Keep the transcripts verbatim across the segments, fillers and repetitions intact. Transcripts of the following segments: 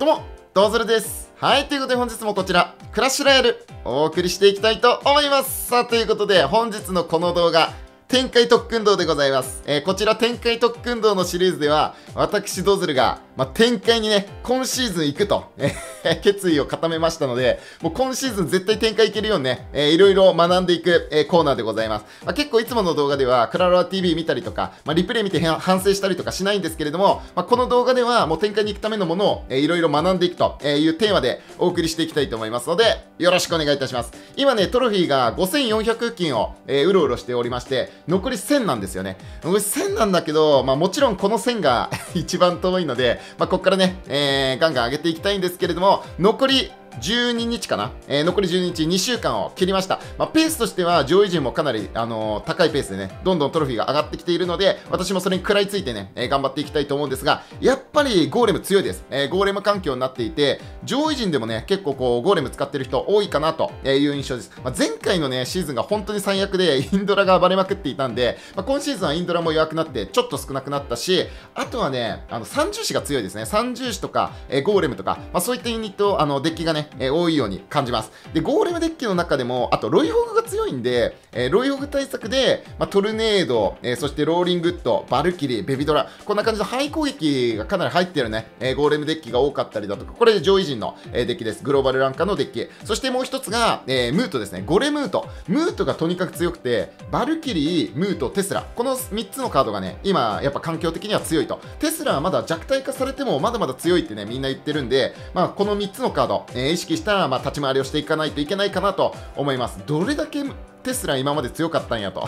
どうもどうずるです。はい、ということで本日もこちらクラッシュロイヤルお送りしていきたいと思います。さあ、ということで本日のこの動画天界特訓道でございます、えー、こちら天界特訓道のシリーズでは私ドズルが、まあ、天界にね今シーズン行くと、えー、決意を固めましたので、もう今シーズン絶対天界行けるようにね、えー、いろいろ学んでいく、えー、コーナーでございます、まあ、結構いつもの動画ではクラロワ ティーブイ 見たりとか、まあ、リプレイ見て反省したりとかしないんですけれども、まあ、この動画ではもう天界に行くためのものを、えー、いろいろ学んでいくというテーマでお送りしていきたいと思いますのでよろしくお願いいたします。今ねトロフィーがごせんよんひゃくきんを、えー、うろうろしておりまして、残りせんなんですよね。残りせんなんだけど、まあ、もちろんこのせんが一番遠いので、まあ、ここからね、えー、ガンガン上げていきたいんですけれども、残りじゅうににちかな、えー、残りじゅうににち、にしゅうかんを切りました。まあ、ペースとしては上位陣もかなり、あのー、高いペースでね、どんどんトロフィーが上がってきているので、私もそれに食らいついてね、えー、頑張っていきたいと思うんですが、やっぱりゴーレム強いです、えー。ゴーレム環境になっていて、上位陣でもね、結構こう、ゴーレム使ってる人多いかなという印象です。まあ、前回のね、シーズンが本当に最悪で、インドラが暴れまくっていたんで、まあ、今シーズンはインドラも弱くなって、ちょっと少なくなったし、あとはね、あの三重視が強いですね。三重視とか、えー、ゴーレムとか、まあ、そういったユニット、あのデッキがね、えー、多いように感じます。でゴーレムデッキの中でもあとロイホグが強いんで、えー、ロイホグ対策で、まあ、トルネード、えー、そしてローリングウッド、バルキリー、ベビドラ、こんな感じのハイ攻撃がかなり入ってるね、えー、ゴーレムデッキが多かったりだとか、これ上位陣の、えー、デッキです。グローバルランカーのデッキ。そしてもう一つが、えー、ムートですね。ゴレムート。ムートがとにかく強くて、バルキリー、ムート、テスラ、このみっつのカードがね今やっぱ環境的には強いと。テスラはまだ弱体化されてもまだまだ強いってねみんな言ってるんで、まあ、このみっつのカード、えー意識したら、まあ、立ち回りをしていかないといけないかなと思います。どれだけテスラ今まで強かったんやと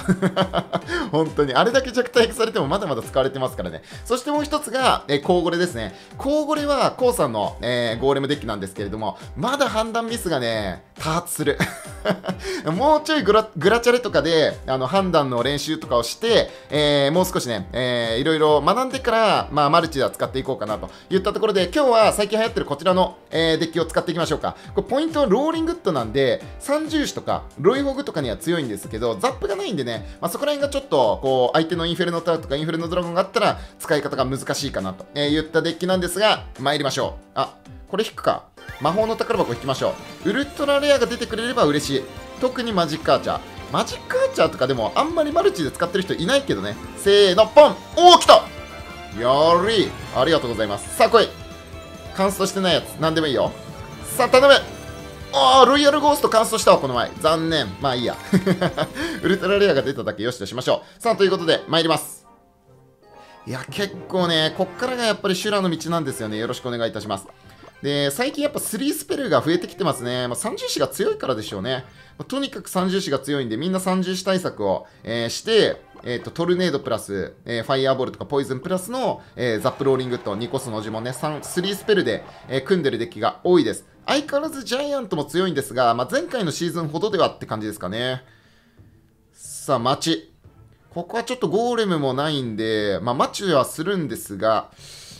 本当にあれだけ弱体化されてもまだまだ使われてますからね。そしてもう一つがえコウゴレですね。コウゴレはコウさんの、えー、ゴーレムデッキなんですけれども、まだ判断ミスがね多発するもうちょいグ ラ, グラチャレとかであの判断の練習とかをして、えー、もう少しね、えー、いろいろ学んでから、まあ、マルチでは使っていこうかなといったところで、今日は最近流行ってるこちらの、えー、デッキを使っていきましょうか。これポイントはローリングウッドなんで、三重視とかロイホグとかには強いんですけど、ザップがないんでね、まあ、そこら辺がちょっとこう相手のインフェルノタワーとかインフェルノドラゴンがあったら使い方が難しいかなといったデッキなんですが、参りましょう。あ、これ引くか。魔法の宝箱引きましょう。ウルトラレアが出てくれれば嬉しい。特にマジックアーチャー。マジックアーチャーとかでもあんまりマルチで使ってる人いないけどね。せーの、ポン。おー、来たやり、ありがとうございます。さあ来い。乾燥してないやつ、なんでもいいよ。さあ、頼む。ああ、ロイヤルゴースト完走したわ、この前。残念。まあいいや。ウルトラレアが出ただけよしとしましょう。さあ、ということで、参ります。いや、結構ね、こっからがやっぱり修羅の道なんですよね。よろしくお願いいたします。で、最近やっぱスリースペルが増えてきてますね。まあ、三重視が強いからでしょうね。まあ、とにかく三重視が強いんで、みんな三重視対策を、えー、して、えーと、トルネードプラス、えー、ファイアーボールとかポイズンプラスの、えー、ザップローリングとにこ素の呪文ね、スリースペルで、えー、組んでるデッキが多いです。相変わらずジャイアントも強いんですが、まあ、前回のシーズンほどではって感じですかね。さあ、マチ。ここはちょっとゴーレムもないんで、まあ、マチはするんですが、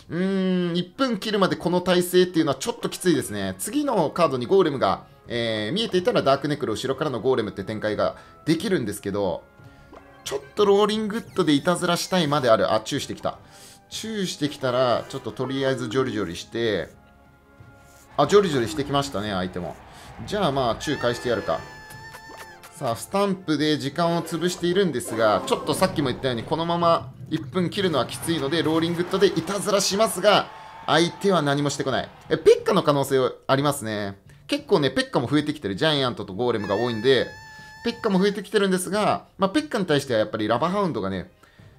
うーん、いっぷん切るまでこの体勢っていうのはちょっときついですね。次のカードにゴーレムが、えー、見えていたらダークネクロ後ろからのゴーレムって展開ができるんですけど、ちょっとローリングウッドでいたずらしたいまである。あ、チューしてきた。チューしてきたら、ちょっととりあえずジョリジョリして、あ、ジョリジョリしてきましたね、相手も。じゃあまあ、チュー返してやるか。さあ、スタンプで時間を潰しているんですが、ちょっとさっきも言ったように、このままいっぷん切るのはきついので、ローリングウッドでいたずらしますが、相手は何もしてこない。え、ペッカの可能性ありますね。結構ね、ペッカも増えてきてる。ジャイアントとゴーレムが多いんで、ペッカも増えてきてるんですが、まあ、ペッカに対してはやっぱりラバハウンドがね、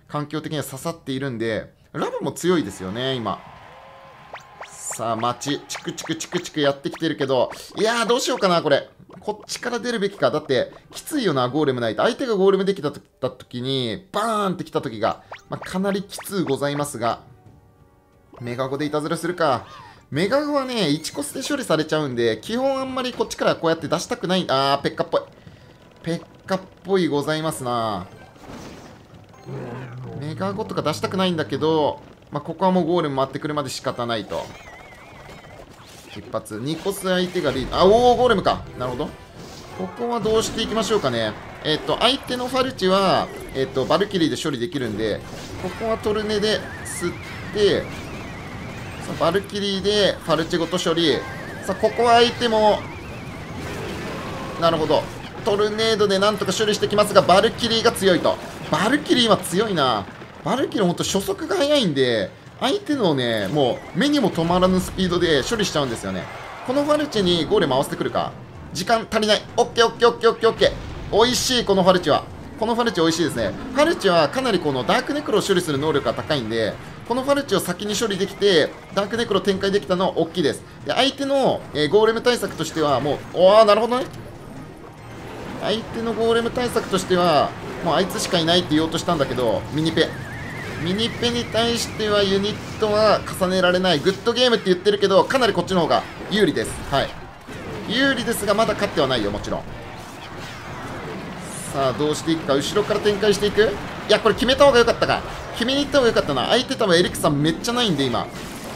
環境的には刺さっているんで、ラバも強いですよね、今。さあ、待ち。チクチクチクチクやってきてるけど、いやー、どうしようかな、これ。こっちから出るべきか。だって、きついよな、ゴーレムないと。相手がゴーレムできた時に、バーンって来た時が、まあ、かなりきつうございますが、メガゴでいたずらするか。メガゴはね、いちコスで処理されちゃうんで、基本あんまりこっちからこうやって出したくない。あー、ペッカっぽい。ペッカっぽいございますな。メガゴとか出したくないんだけど、まあ、ここはもうゴーレム回ってくるまで仕方ないと。一発にコス相手がリード。あ、おお、ゴーレムか。なるほど。ここはどうしていきましょうかね。えっと相手のファルチは、えっとバルキリーで処理できるんで、ここはトルネで吸って、さあバルキリーでファルチェごと処理。さあここは相手もなるほどトルネードでなんとか処理してきますが、バルキリーが強いと。バルキリーは強いな。バルキリーほんと初速が速いんで相手のねもう目にも止まらぬスピードで処理しちゃうんですよね。このファルチェにゴーレム合わせてくるか。時間足りない。オッケーオッケーオッケーオッケーオッケー。おいしい。このファルチェはこのファルチェおいしいですね。ファルチェはかなりこのダークネクロを処理する能力が高いんで、このファルチを先に処理できてダークネクロ展開できたのは大きいです。で相手の、えー、ゴーレム対策としてはもう、おーなるほどね。相手のゴーレム対策としてはもうあいつしかいないって言おうとしたんだけど、ミニペミニペに対してはユニットは重ねられない。グッドゲームって言ってるけどかなりこっちの方が有利です。はい、有利ですがまだ勝ってはないよ、もちろん。さあどうしていくか。後ろから展開していく。いやこれ決めた方が良かったか。決めに行った方が良かったな。相手多分エリクさんめっちゃないんで今。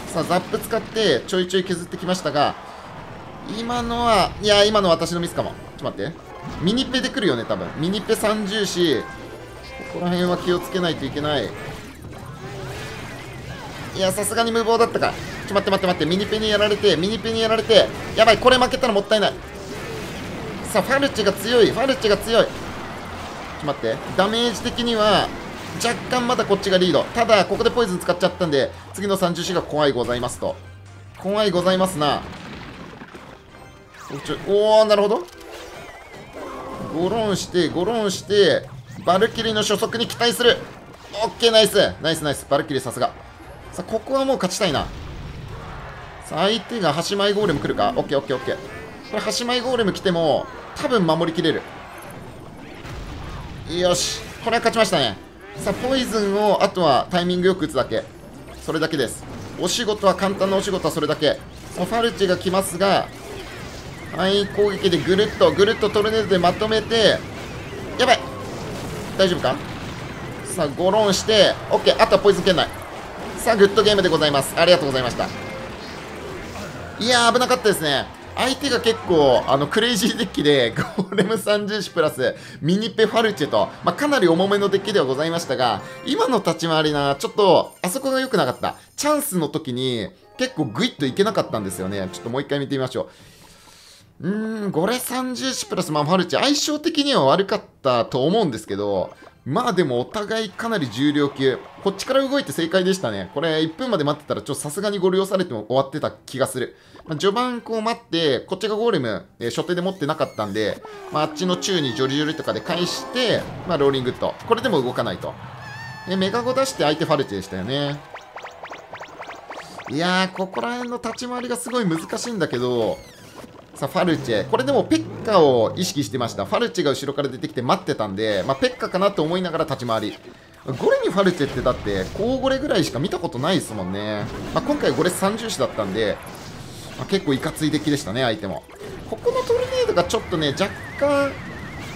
さあザップ使ってちょいちょい削ってきましたが、今のはいや今の私のミスかも。ちょっと待って、ミニペで来るよね多分。ミニペさんじゅうし、ここら辺は気をつけないといけない。いやさすがに無謀だったか。ちょ待って待って待って、ミニペにやられてミニペにやられてやばい、これ負けたらもったいない。さあファルチェが強い、ファルチェが強い。ちょっと待って、ダメージ的には若干まだこっちがリード。ただここでポイズン使っちゃったんで次のさんじゅうよんが怖いございますと。怖いございますな。おおなるほど。ゴロンしてゴロンしてバルキリーの初速に期待する。オッケーナイスナイスナイス。バルキリーさすが。さあここはもう勝ちたいな。さあ相手が端前ゴーレム来るか。オッケーオッケーオッケー。これ端前ゴーレム来ても多分守りきれる。よしこれは勝ちましたね。さあポイズンをあとはタイミングよく打つだけ、それだけです。お仕事は簡単なお仕事はそれだけ。ファルチェが来ますが範囲攻撃でぐるっとぐるっとトルネードでまとめて、やばい大丈夫か。さあゴロンして OK、 あとはポイズン圏内。さあグッドゲームでございます。ありがとうございました。いやー危なかったですね。相手が結構あのクレイジーデッキでゴーレムさんじゅう種プラスミニペファルチェと、まあ、かなり重めのデッキではございましたが、今の立ち回りなちょっとあそこが良くなかった。チャンスの時に結構グイッといけなかったんですよね。ちょっともう一回見てみましょう。うーんゴレさんじゅう種プラス、まあ、ファルチェ相性的には悪かったと思うんですけど、まあでもお互いかなり重量級。こっちから動いて正解でしたね。これいっぷんまで待ってたらちょっとさすがにゴールをされても終わってた気がする。まあ、序盤こう待ってこっちがゴーレム、えー、初手で持ってなかったんで、まあ、あっちの中にジョリジョリとかで返して、まあ、ローリングとこれでも動かないと。でメガゴ出して相手ファルチェでしたよね。いやーここら辺の立ち回りがすごい難しいんだけど、さあファルチェこれでもペッカを意識してました。ファルチェが後ろから出てきて待ってたんで、まあ、ペッカかなと思いながら立ち回り。ゴレにファルチェってだって高ゴレぐらいしか見たことないですもんね。まあ、今回ゴレさんじゅう種だったんで、まあ、結構いかつい出来でしたね相手も。ここのトルネードがちょっとね若干、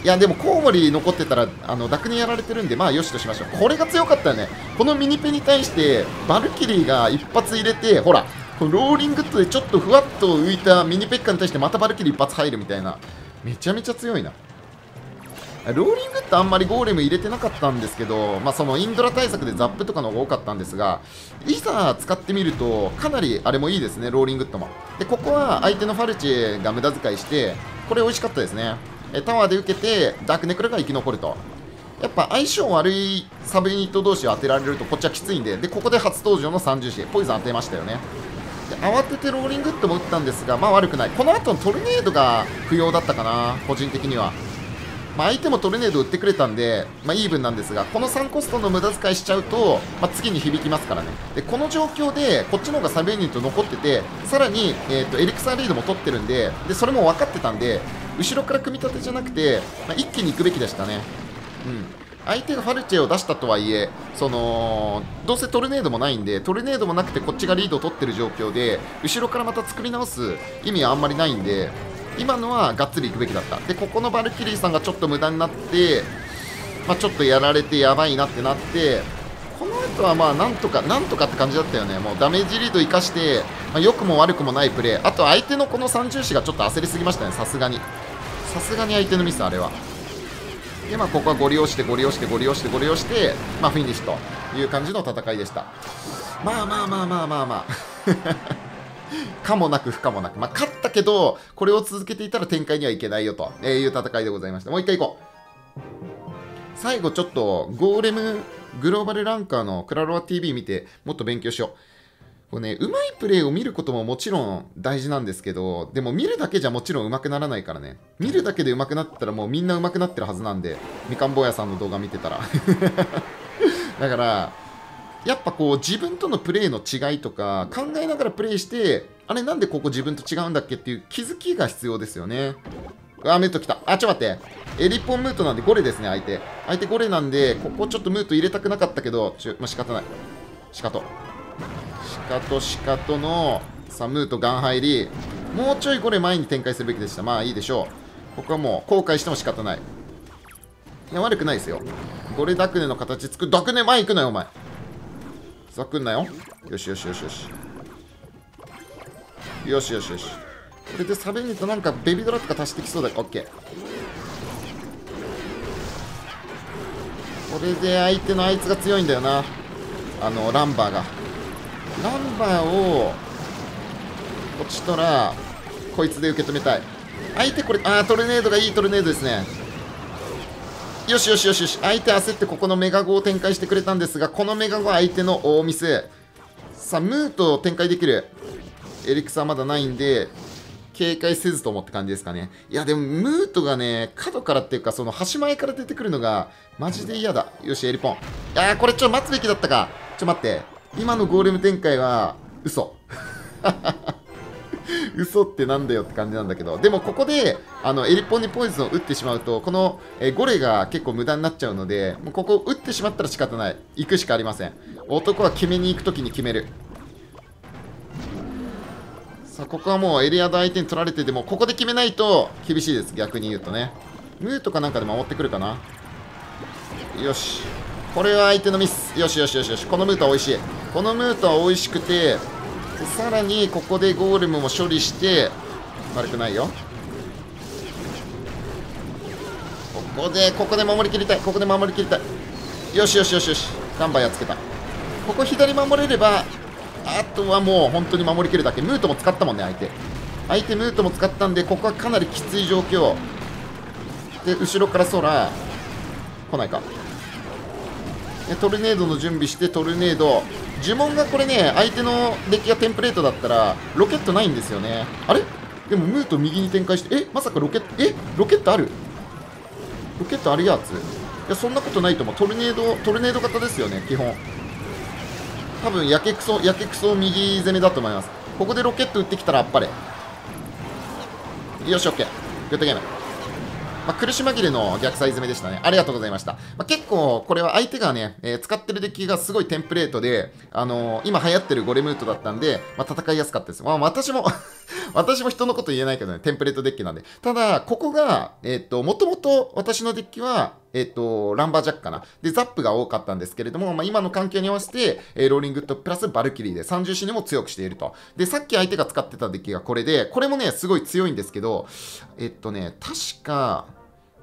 いやでもコウモリ残ってたらあのダクにやられてるんでまあよしとしましょう。これが強かったよね。このミニペに対してバルキリーが一発入れて、ほらローリングッドでちょっとふわっと浮いたミニペッカに対してまたバルキリー一発入るみたいな、めちゃめちゃ強いな。ローリングッドあんまりゴーレム入れてなかったんですけど、まあ、そのインドラ対策でザップとかの方が多かったんですが、いざ使ってみるとかなりあれもいいですね、ローリングッドも。でここは相手のファルチェが無駄遣いして、これ美味しかったですね。タワーで受けてダークネクロが生き残ると。やっぱ相性悪いサブユニット同士を当てられるとこっちはきついんで、でここで初登場のさんじゅう種ポイズン当てましたよね。慌ててローリングッドも打ったんですが、まあ悪くない。この後のトルネードが不要だったかな、個人的には。まあ、相手もトルネード打ってくれたんで、まあ、イーブンなんですが、このさんコストの無駄遣いしちゃうと、まあ、次に響きますからね。でこの状況でこっちの方がサブユニット残ってて、さらに、えー、とエリクサーリードも取ってるんで、でそれも分かってたんで後ろから組み立てじゃなくて、まあ、一気に行くべきでしたね。うん相手がファルチェを出したとはいえ、そのどうせトルネードもないんで、トルネードもなくてこっちがリードを取ってる状況で後ろからまた作り直す意味はあんまりないんで、今のはがっつりいくべきだった。でここのバルキリーさんがちょっと無駄になって、まあ、ちょっとやられてやばいなってなって、この後はまあなんとかなんとかって感じだったよね。もうダメージリード生かして、まあ、良くも悪くもないプレー。あと相手のこのさんじゅう種がちょっと焦りすぎましたね。さすがにさすがに相手のミスあれは。でまあ、ここはゴリ押してゴリ押してゴリ押してゴリ押して、まあ、フィニッシュという感じの戦いでした。まあまあまあまあまあまあかもなく不可もなく、まあ、勝ったけどこれを続けていたら展開にはいけないよという戦いでございました。もう一回行こう。最後ちょっとゴーレムグローバルランカーのクラロワ ティーブイ 見てもっと勉強しよう。こうね、うまいプレーを見ることももちろん大事なんですけど、でも見るだけじゃもちろん上手くならないからね。見るだけで上手くなったらもうみんな上手くなってるはずなんで、みかん坊やさんの動画見てたらだからやっぱこう自分とのプレーの違いとか考えながらプレーして、あれなんでここ自分と違うんだっけっていう気づきが必要ですよね。うわ、ムート来た。あ、ちょっと待って。え、リッポンムートなんでゴレですね、相手。相手ゴレなんで、ここちょっとムート入れたくなかったけど、ちょ、まあ、仕方ない。仕方。仕方、仕方の、さあ、ムートガン入り。もうちょいゴレ前に展開するべきでした。まあいいでしょう。ここはもう後悔しても仕方ない。いや、悪くないですよ。ゴレダクネの形作る。ダクネ前行くなよ、お前。ふざくんなよ。よしよしよしよし。よしよしよし。これでサベリとなんかベビードラとか足してきそうだ。オッケー。これで相手のあいつが強いんだよな。あのランバーが。ランバーをこっちとらこいつで受け止めたい。相手これ、あートルネードがいいトルネードですね。よしよしよしよし。相手焦ってここのメガゴを展開してくれたんですが、このメガゴは相手の大ミス。さあムートを展開できる。エリクサーまだないんで警戒せずともって感じですかね。いやでもムートがね、角からっていうかその端前から出てくるのがマジで嫌だ。よしエリポン。いやーこれちょっと待つべきだったか。ちょ待って、今のゴーレム展開は嘘嘘ってなんだよって感じなんだけど、でもここであのエリポンにポイズンを打ってしまうとこのえゴレが結構無駄になっちゃうので、もうここを打ってしまったら仕方ない。行くしかありません。男は決めに行くときに決める。さあここはもうエリアで相手に取られててもここで決めないと厳しいです。逆に言うとね、ムーとかなんかで守ってくるかな。よしこれは相手のミス。よしよしよしよし。このムートは美味しい。このムートは美味しくて、さらにここでゴーレムも処理して、悪くないよ。ここでここで守りきりたい。ここで守りきりたい。よしよしよしよし。ガンバーやっつけた。ここ左守れればあとはもう本当に守りきるだけ。ムートも使ったもんね、相手相手ムートも使ったんで、ここはかなりきつい状況で、後ろから空来ないか。トルネードの準備して、トルネード呪文がこれね、相手のデッキがテンプレートだったらロケットないんですよね。あれでもムート右に展開して、えまさかロケット、えロケットあるロケットあるやつ。いやそんなことないと思う。トルネードトルネード型ですよね基本。多分やけくそ、やけくそ右攻めだと思います。ここでロケット打ってきたらあっぱれ。よし、オッケー。グッドゲーム。まあ、苦し紛れの逆サイ攻めでしたね。ありがとうございました。まあ、結構、これは相手がね、えー、使ってるデッキがすごいテンプレートで、あのー、今流行ってるゴレムートだったんで、まあ、戦いやすかったです。まあ、私も、私も人のこと言えないけどね、テンプレートデッキなんで。ただ、ここが、えー、っと、もともと私のデッキは、えっと、ランバージャックかな。で、ザップが多かったんですけれども、まあ、今の環境に合わせて、えー、ローリングウッドプラスバルキリーで三重視にも強くしていると。で、さっき相手が使ってたデッキがこれで、これもね、すごい強いんですけど、えっとね、確か、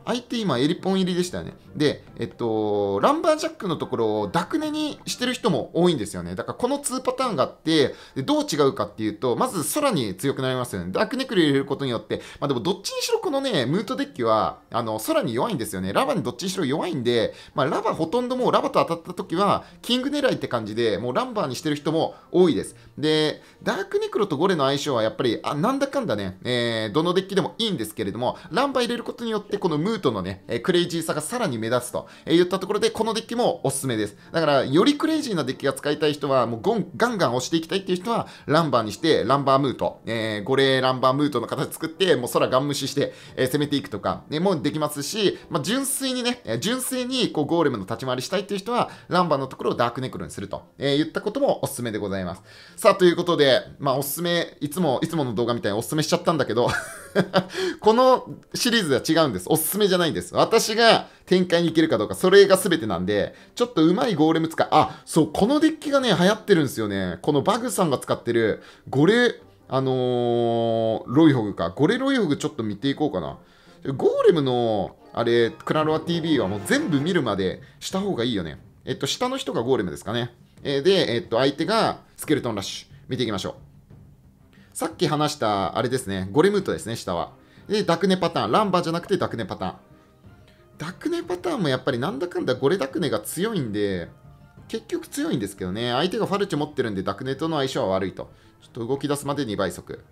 相手今エリポン入りでしたよね。で、えっと、ランバージャックのところをダクネにしてる人も多いんですよね。だからこのにパターンがあって、でどう違うかっていうと、まず空に強くなりますよね。ダークネクル入れることによって、まあでもどっちにしろこのね、ムートデッキは、あの、空に弱いんですよね。ラバにどっちにしろ弱いんで、まあラバほとんどもうラバと当たった時は、キング狙いって感じで、もうランバーにしてる人も多いです。で、ダークネクロとゴレの相性はやっぱり、あ、なんだかんだね、えー、どのデッキでもいいんですけれども、ランバー入れることによって、このムートとのね、クレイジーさがさらに目立つといったところで、このデッキもおすすめです。だからよりクレイジーなデッキが使いたい人はもうゴンガンガン押していきたいっていう人はランバーにして、ランバームート、えー、ゴレーランバームートの形作って、もう空ガン無視して、えー、攻めていくとか、ね、もうできますし、まあ、純粋にね、純粋にこうゴーレムの立ち回りしたいっていう人はランバーのところをダークネクロにするといったこともおすすめでございます。さあということで、まあ、おすすめいつもいつもの動画みたいにおすすめしちゃったんだけどこのシリーズでは違うんです。おすすめじゃないんです。私が展開に行けるかどうか、それが全てなんで、ちょっとうまいゴーレム使い、あ、そう、このデッキがね、流行ってるんですよね。このバグさんが使ってる、ゴレ、あのー、ロイホグか。ゴレロイホグちょっと見ていこうかな。ゴーレムの、あれ、クラロワ ティーブイ はもう全部見るまでした方がいいよね。えっと、下の人がゴーレムですかね。えー、で、えっと、相手がスケルトンラッシュ。見ていきましょう。さっき話した、あれですね、ゴレムートですね、下は。で、ダクネパターン。ランバーじゃなくてダクネパターン。ダクネパターンもやっぱりなんだかんだゴレダクネが強いんで、結局強いんですけどね、相手がファルチ持ってるんでダクネとの相性は悪いと。ちょっと動き出すまでにばい速。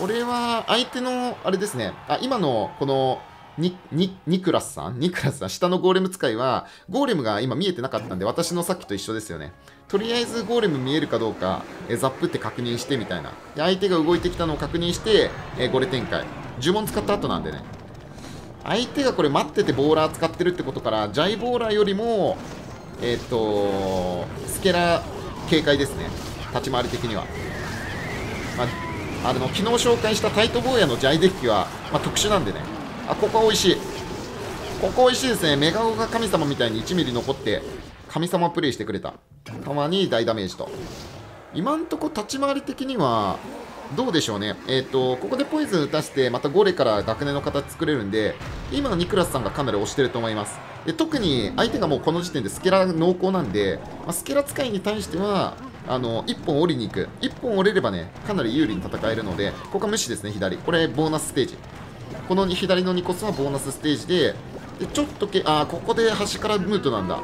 これは相手の、あれですね、あ、今のこのニ、ニ、ニクラスさんニクラスさん、下のゴーレム使いは、ゴーレムが今見えてなかったんで、私のさっきと一緒ですよね。とりあえずゴーレム見えるかどうか、えザップって確認してみたいな。で、相手が動いてきたのを確認して、えゴレ展開。呪文使った後なんでね。相手がこれ待っててボーラー使ってるってことから、ジャイボーラーよりも、えっと、スケラ警戒ですね。立ち回り的には。まああの昨日紹介したタイト坊やのジャイデッキは、まあ、特殊なんでね。あ、ここは美味しい。ここ美味しいですね。メガゴが神様みたいにいちミリ残って神様プレイしてくれた。たまに大ダメージと。今んとこ立ち回り的にはどうでしょうね。えっと、ここでポイズン打たせてまたゴレから学年の形作れるんで、今のニクラスさんがかなり押してると思います。で、特に相手がもうこの時点でスケラ濃厚なんで、まあ、スケラ使いに対してはあのいっぽん折りに行く。いっぽん折れればね、かなり有利に戦えるので、ここは無視ですね、左。これ、ボーナスステージ。この左のにこそはボーナスステージで、でちょっとけ、あ、ここで端からムートなんだ。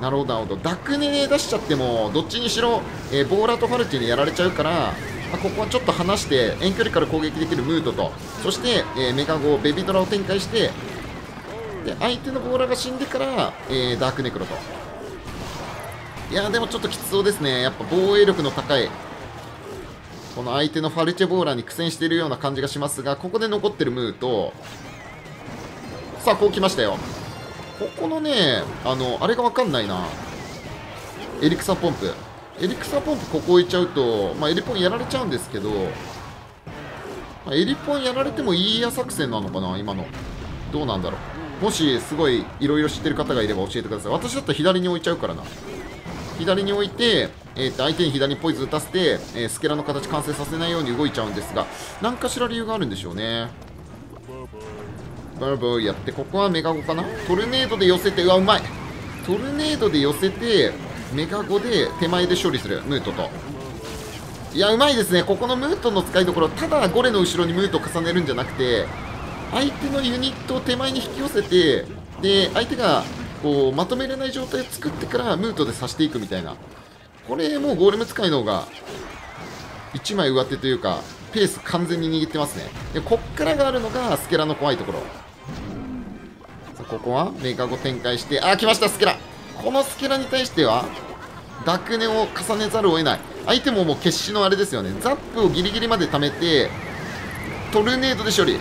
なるほど、なるほど。ダクネ出しちゃっても、どっちにしろ、えー、ボーラーとファルチにやられちゃうから、まあ、ここはちょっと離して、遠距離から攻撃できるムートと、そして、えー、メガゴ、ベビドラを展開して、で、相手のボーラーが死んでから、えー、ダークネクロと。いやーでもちょっときつそうですね。やっぱ防衛力の高いこの相手のファルチェボーラーに苦戦しているような感じがしますが、ここで残ってるムーと、さあこう来ましたよ。ここのね、あのあれが分かんないな。エリクサポンプエリクサポンプここ置いちゃうと、まあ、エリポンやられちゃうんですけど、まあ、エリポンやられてもいいや作戦なのかな、今の。どうなんだろう。もしすごいいろいろ知ってる方がいれば教えてください。私だったら左に置いちゃうからな。左に置いて、えー、と相手に左にポイズ打たせて、えー、スケラの形完成させないように動いちゃうんですが、何かしら理由があるんでしょうね。バーバーやって、ここはメガゴかな。トルネードで寄せて、うわうまい。トルネードで寄せてメガゴで手前で処理するムートと。いやうまいですね。ここのムートの使いどころ、ただゴレの後ろにムートを重ねるんじゃなくて、相手のユニットを手前に引き寄せて、で相手がこうまとめれない状態を作ってからムートで刺していくみたいな。これもうゴーレム使いの方がいちまい上手というかペース完全に握ってますね。でこっからがあるのがスケラの怖いところ。さあここはメガゴ展開して、あー来ましたスケラ。このスケラに対してはダクネを重ねざるを得ない。相手ももう決死のあれですよね。ザップをギリギリまで貯めてトルネードで処理。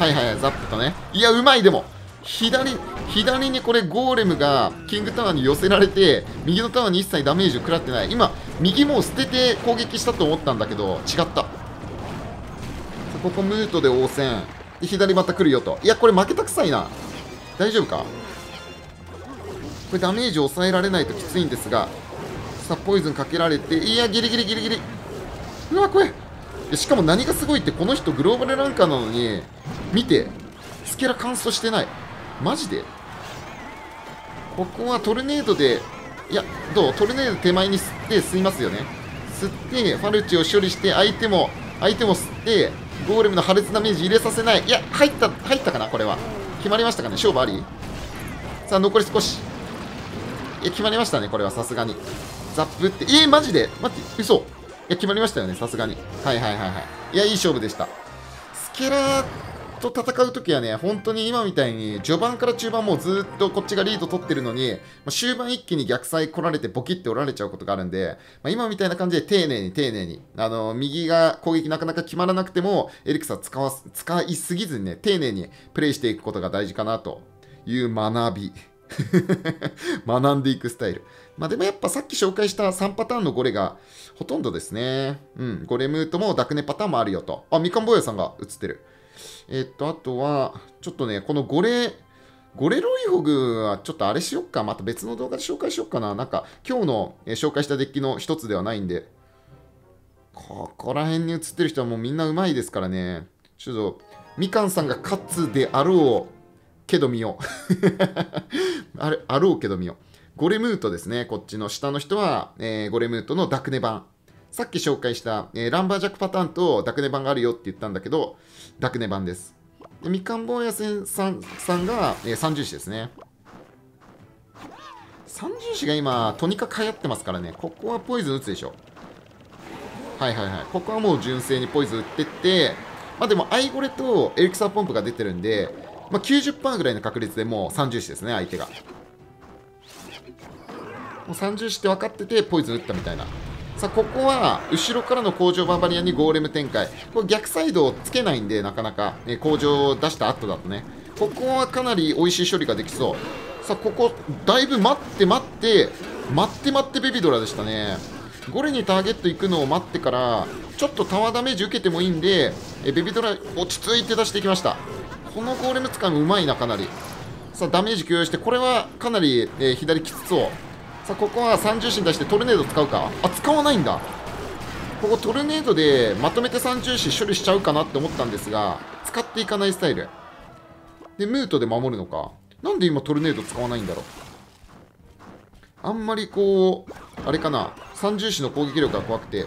はいはい、はい、ザップとね。いやうまい。でも左、左にこれゴーレムがキングタワーに寄せられて、右のタワーに一切ダメージを食らってない。今右もう捨てて攻撃したと思ったんだけど違った。ここムートで応戦で、左また来るよと。いやこれ負けたくさいな。大丈夫かこれ。ダメージを抑えられないときついんですが、さあポイズンかけられて、いやギリギリギリギリ。うわ怖い。しかも何がすごいって、この人グローバルランカーなのに見てスケラ完走してない。マジで。ここはトルネードで、いやどう、トルネード手前に吸って吸いますよね。吸ってファルチを処理して、相手も相手も吸ってゴーレムの破裂ダメージ入れさせない。いや入った、入ったかな。これは決まりましたかね。勝負あり。さあ残り少し。いや決まりましたね。これはさすがにザップって、えー、マジで待って、嘘。いや決まりましたよね、さすがに。はいはいはいはい。いやいい勝負でした。スケラーと戦うときはね、本当に今みたいに序盤から中盤もうずっとこっちがリード取ってるのに、終盤一気に逆サイ来られてボキっておられちゃうことがあるんで、まあ、今みたいな感じで丁寧に丁寧に、あの右が攻撃なかなか決まらなくてもエリクサ使わす使いすぎずにね、丁寧にプレイしていくことが大事かなという学び学んでいくスタイル。まあ、でもやっぱさっき紹介したさんパターンのゴレがほとんどですね。うん、ゴレムートもダクネパターンもあるよと。あ、みかん坊やさんが映ってる。えっと、あとは、ちょっとね、このゴレ、ゴレロイホグはちょっとあれしよっか。また別の動画で紹介しよっかな。なんか、今日の紹介したデッキの一つではないんで、ここら辺に映ってる人はもうみんなうまいですからね。ちょっと、みかんさんが勝つであろうけど見よう。あれ、あろうけど見よう。ゴレムートですね。こっちの下の人は、えー、ゴレムートのダクネ版。さっき紹介した、えー、ランバージャックパターンとダクネ版があるよって言ったんだけど、ダクネ版です。でみかん坊やさんさんが、えー、三銃士ですね。三銃士が今、とにかく流行ってますからね。ここはポイズン打つでしょ。はいはいはい。ここはもう純正にポイズン打ってって、まあでもアイゴレとエリクサーポンプが出てるんで、まあ、きゅうじゅっパーセント ぐらいの確率でもう三銃士ですね、相手が。もう三銃士って分かってて、ポイズン打ったみたいな。さあここは後ろからの工場バーバリアンにゴーレム展開。これ逆サイドをつけないんで、なかなか、えー、工場を出した後だとね、ここはかなり美味しい処理ができそう。さあここだいぶ待って待って待って待ってベビドラでしたね。ゴレにターゲット行くのを待ってから、ちょっとタワーダメージ受けてもいいんで、えー、ベビドラ落ち着いて出していきました。このゴーレム使いもうまいな、かなり。さあダメージ許容して、これはかなり、えー、左きつそう。さあここは三重視に対してトルネード使うか。あ、使わないんだ。ここトルネードでまとめて三重視処理しちゃうかなって思ったんですが、使っていかないスタイルでムートで守るのか。なんで今トルネード使わないんだろう。あんまりこうあれかな、三重視の攻撃力が怖くて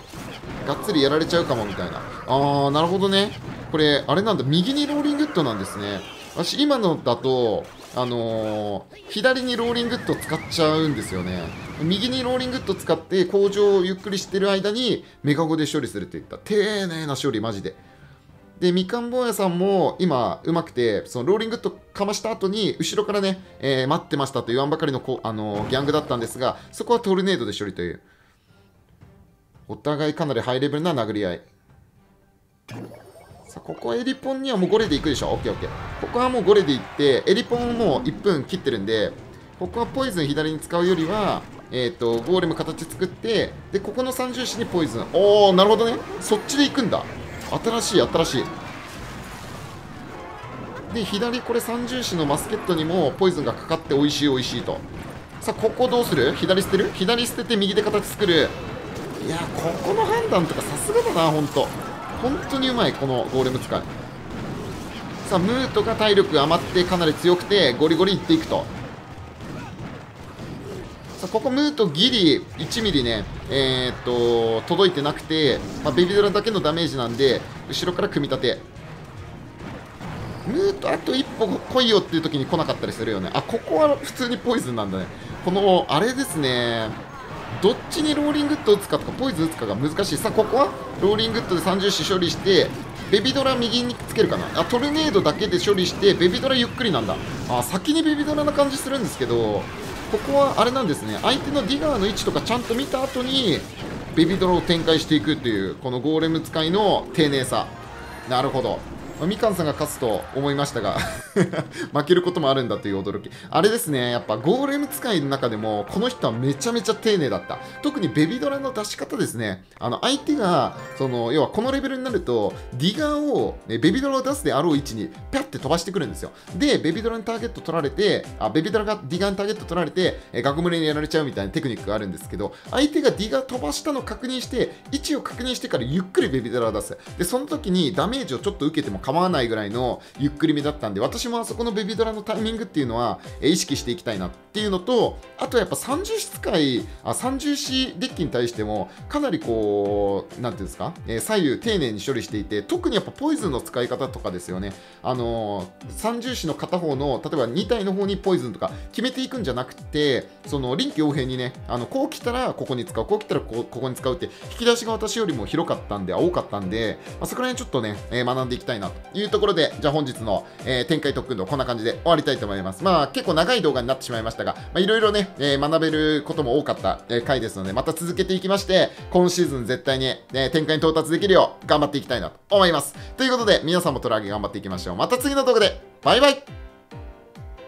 がっつりやられちゃうかもみたいな。あー、なるほどね。これあれなんだ、右にローリングウッドなんですね。私今のだとあのー、左にローリングウッド使っちゃうんですよね。右にローリングウッド使って工場をゆっくりしてる間にメカゴで処理するといった丁寧な処理、マジで。でみかん坊やさんも今うまくて、そのローリングウッドかました後に後ろからね、えー、待ってましたと言わんばかりのこ、あのー、ギャングだったんですが、そこはトルネードで処理という、お互いかなりハイレベルな殴り合い。さあここはエリポンにはもうゴレで行くでしょ。オッケーオッケー。ここはもうゴレで行って、エリポンもういっぷん切ってるんで、ここはポイズン左に使うよりは、えっと、ゴーレム形作って、で、ここの三重視にポイズン。おー、なるほどね。そっちで行くんだ。新しい、新しい。で、左、これ三重視のマスケットにもポイズンがかかって、おいしい、おいしいと。さあ、ここどうする？左捨てる？左捨てて右で形作る。いや、ここの判断とかさすがだな、ほんと。本当にうまい、このゴーレム使い。さあムートが体力余ってかなり強くてゴリゴリいっていくと。さあここムートギリいちミリね、えー、っと届いてなくて、まあ、ベビドラだけのダメージなんで後ろから組み立て。ムートあと一歩来いよっていう時に来なかったりするよね。あ、ここは普通にポイズンなんだね。このあれですね、どっちにローリングウッド打つかとかポイズン打つかが難しい。さあここはローリングウッドで三重視処理して、ベビドラ右につけるかな。あ、トルネードだけで処理して、ベビドラゆっくりなんだ。あ、先にベビドラな感じするんですけど、ここはあれなんですね、相手のディガーの位置とかちゃんと見た後にベビドラを展開していくという、このゴーレム使いの丁寧さ。なるほど、まあ、みかんさんが勝つと思いましたが負けることもあるんだという驚き。あれですね、やっぱゴーレム使いの中でもこの人はめちゃめちゃ丁寧だった。特にベビドラの出し方ですね。あの相手がその要はこのレベルになるとディガーを、ね、ベビドラを出すであろう位置にピャッて飛ばしてくるんですよ。でベビドラにターゲット取られて、あ、ベビドラがディガーにターゲット取られてガゴムレにやられちゃうみたいなテクニックがあるんですけど、相手がディガー飛ばしたのを確認して位置を確認してからゆっくりベビドラを出す。でその時にダメージをちょっと受けても構わないぐらいのゆっくりめだったんで、私もあそこのベビドラのタイミングっていうのは意識していきたいなっていうのと、あとやっぱ三重視使い、あ、三重視デッキに対してもかなりこうなんていうんですか、えー、左右丁寧に処理していて、特にやっぱポイズンの使い方とかですよね。あのー、三重視の片方の例えばにたいの方にポイズンとか決めていくんじゃなくて、その臨機応変にね、あのこう来たらここに使う、こう来たらこうここに使うって引き出しが私よりも広かったんで、多かったんで、まあ、そこら辺ちょっとね、えー、学んでいきたいなというところで、じゃあ本日の、えー、展開特訓のこんな感じで終わりたいと思います。まあ結構長い動画になってしまいましたが、いろいろね、えー、学べることも多かった、えー、回ですので、また続けていきまして、今シーズン絶対に、えー、展開に到達できるよう頑張っていきたいなと思います。ということで皆さんもトラゲ頑張っていきましょう。また次の動画でバイバイ。